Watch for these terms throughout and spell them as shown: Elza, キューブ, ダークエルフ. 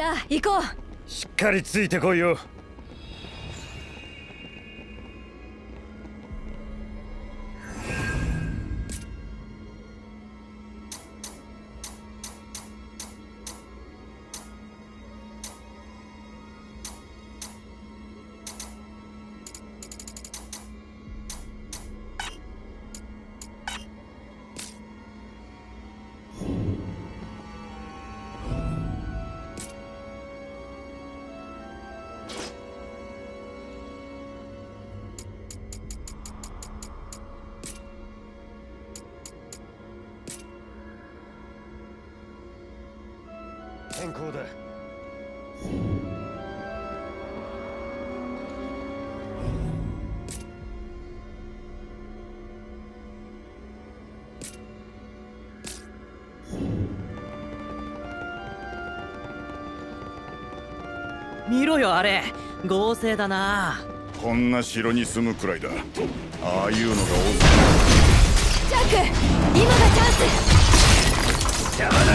さあ行こう。しっかりついてこいよ。天候だ。見ろよあれ、合成だな。こんな城に住むくらいだ。ああいうのが多すぎる。ジャック、今がチャンス。邪魔だ。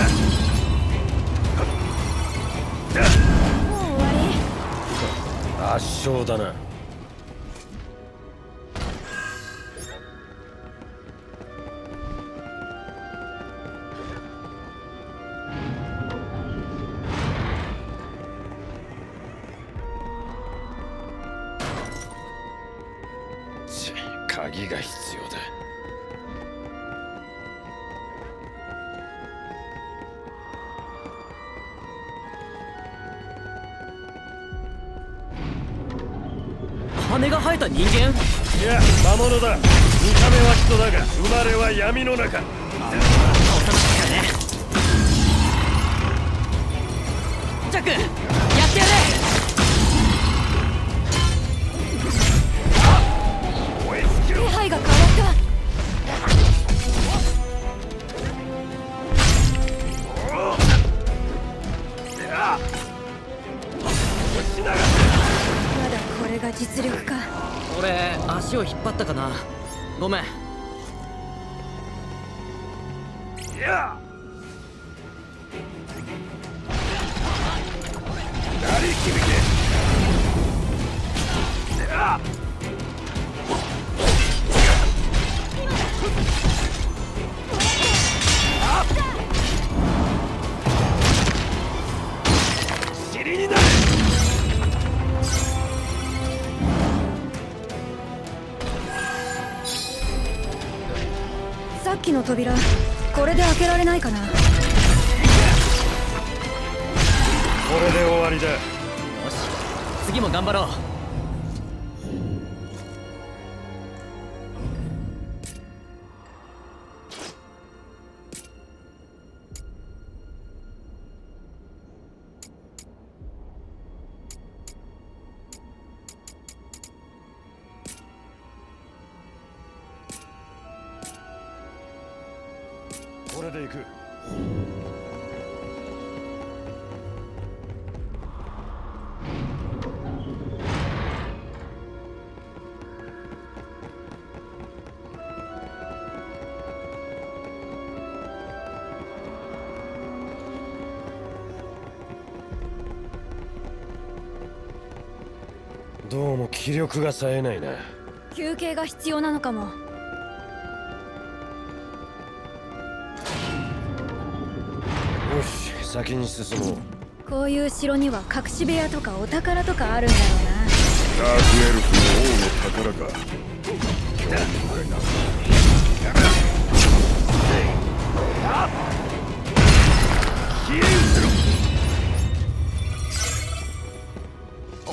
圧勝だな。鍵が必要だ。羽が生えた人間？いや、魔物だ。見た目は人だが生まれは闇の中。ジャック、やってやれ。気配が変わった。実力か。俺足を引っ張ったかな。ごめん。尻になる。さっきの扉、これで開けられないかな。これで終わりだ。よし、次も頑張ろう。これで行く。どうも気力が冴えないな。休憩が必要なのかも。よし、先に進もう。こういう城には隠し部屋とかお宝とかあるんだろうな。ダークエルフの王の宝か。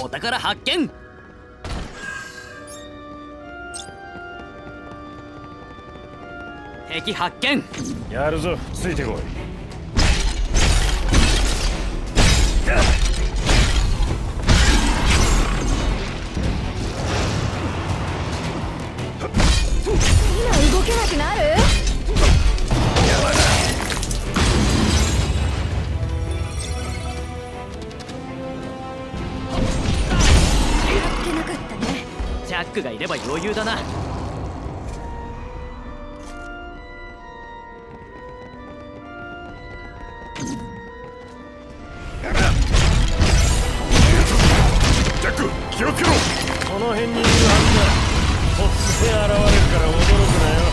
お宝発見。敵発見。やるぞ、ついてこい。ジャックがいれば余裕だな。辺にいるはずだ。突然現れるから驚くなよ。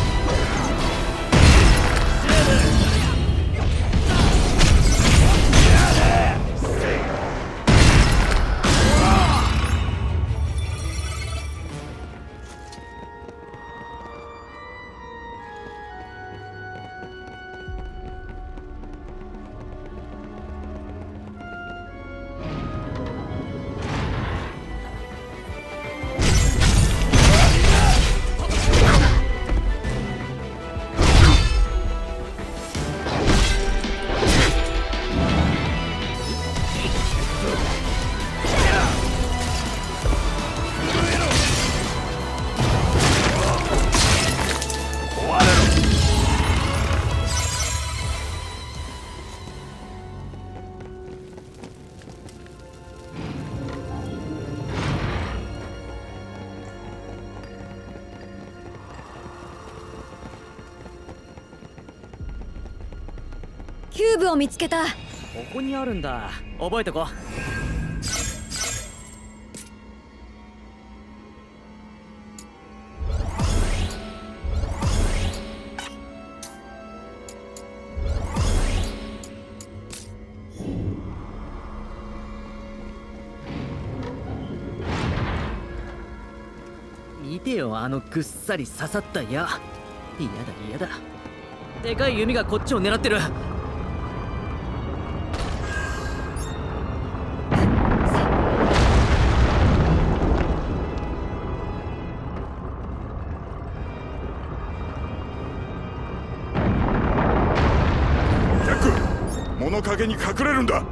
キューブを見つけた。ここにあるんだ。覚えとこう。 見てよ、あのぐっさり刺さった矢。嫌だ嫌だ。でかい弓がこっちを狙ってる。ジャック、物陰に隠れるんだ。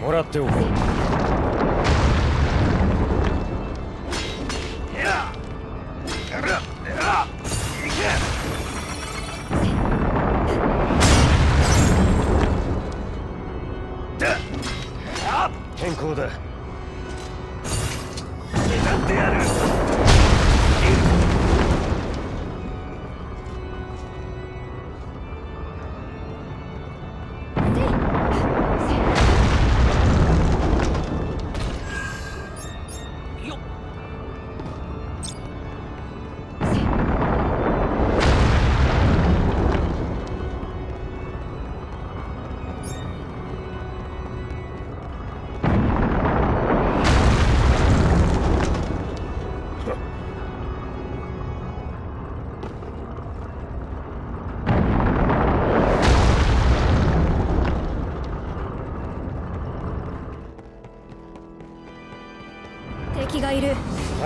もらっておこう。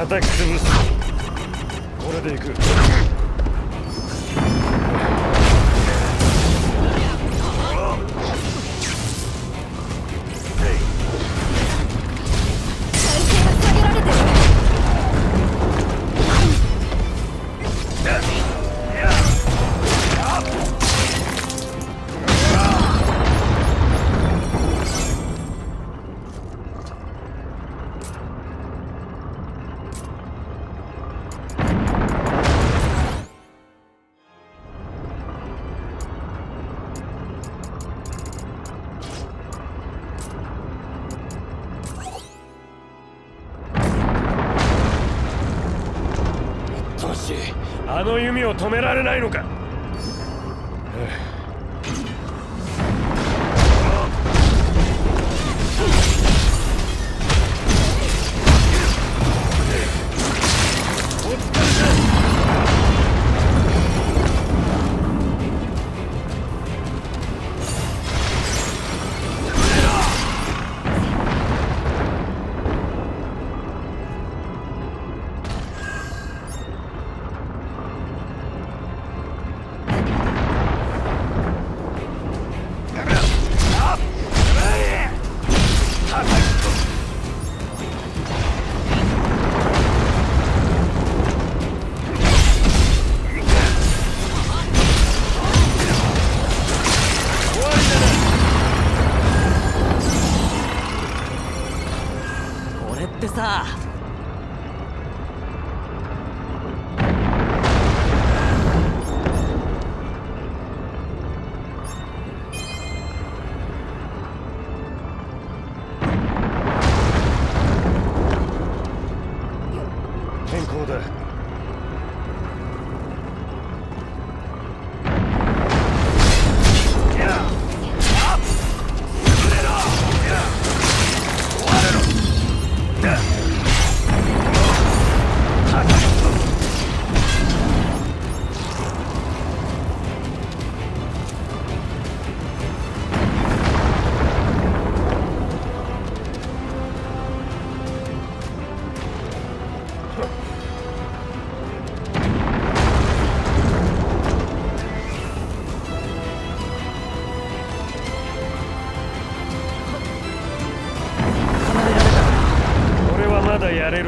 叩き潰す。これでいく。あの弓を止められないのか。 お疲れだ。そうだ。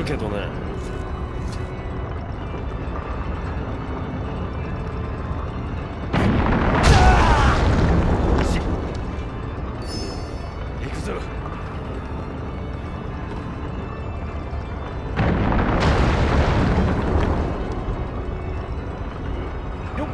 けどね。行くぞ。よっ。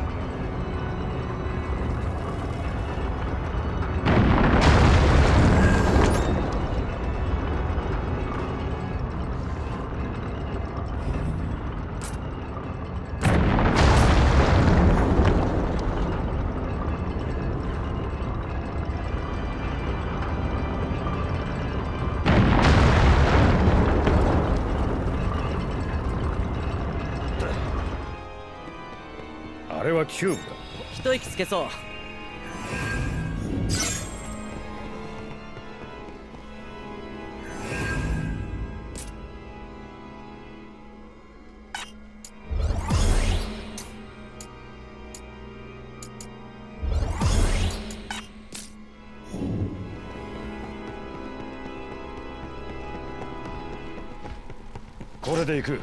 あれはキューブだ。一息つけそう。これで行く。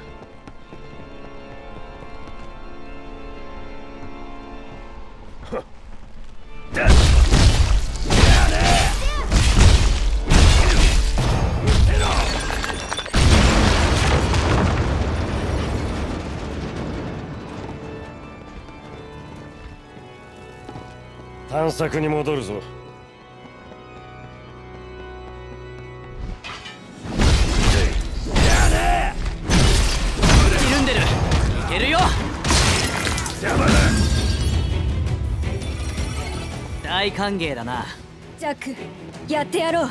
探索に戻るぞ。緩んでる。いけるよ。邪魔だ。大歓迎だな。ジャック、やってやろう。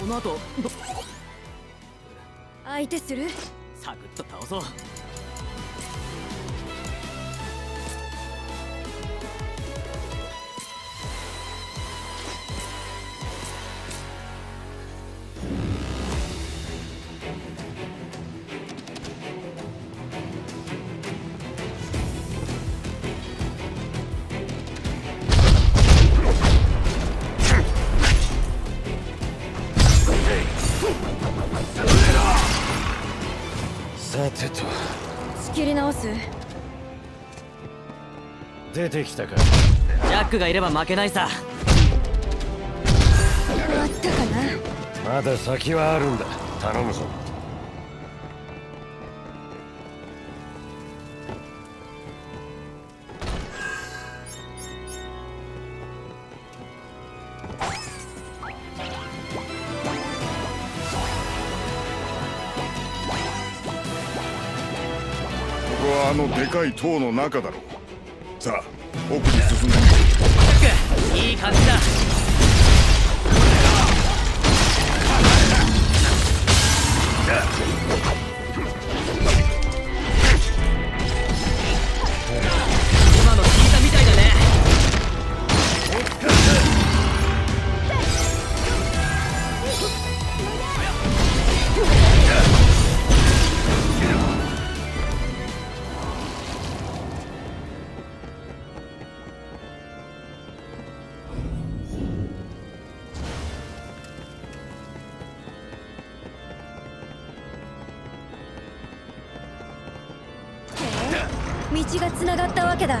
この後相手する。サクッと倒そう。仕切り直す。出てきたか。ジャックがいれば負けないさ。終わったかな。まだ先はあるんだ。頼むぞ。あのでかい塔の中だろう。さあ、奥に進んで。いい感じだ。道がつながったわけだ。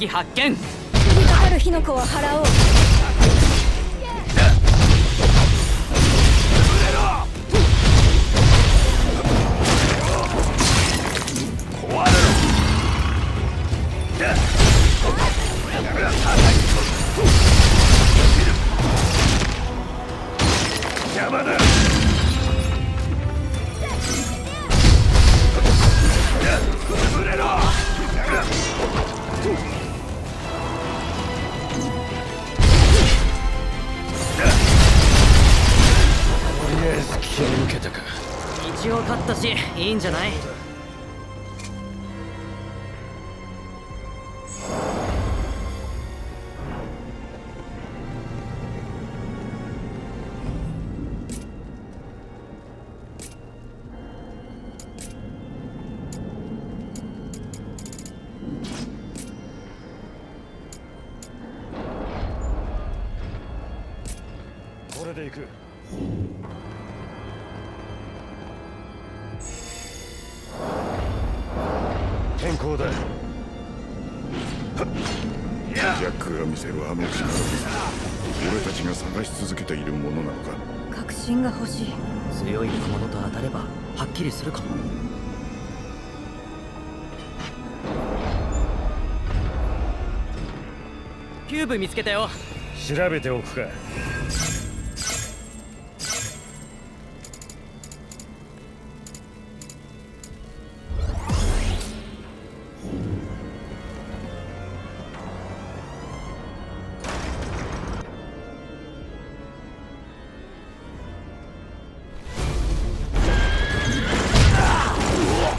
敵発見。飛びかかる火の粉を払おう。邪魔だ。一応勝ったし、いいんじゃない？これで行く。健康だ。ジャックが見せるあの力、俺たちが探し続けているものなのか。確信が欲しい。強いものと当たればはっきりするかも。キューブ見つけたよ。調べておくか。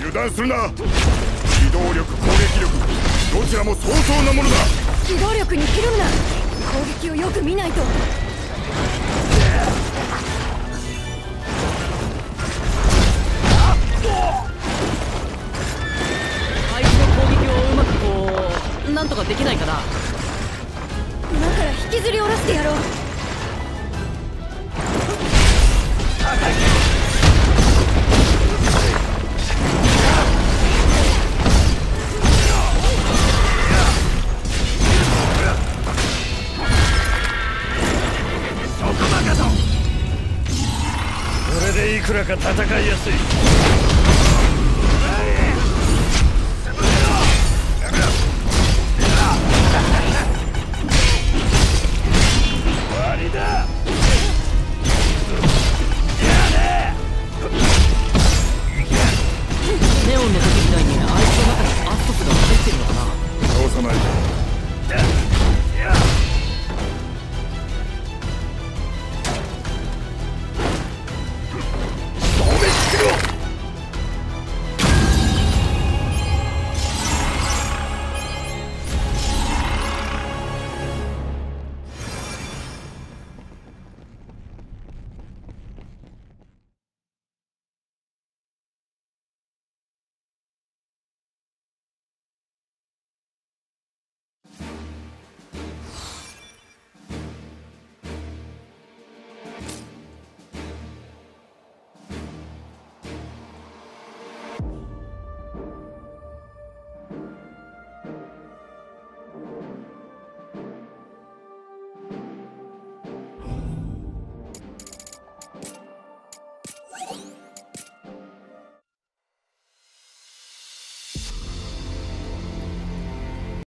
油断するな。機動力、攻撃力、どちらも相当なものだ。機動力にひるむな。攻撃をよく見ないと。相手の攻撃をうまくこう、なんとかできないかな。今から引きずり下ろしてやろう。いくらか戦いやすい。終わりだ。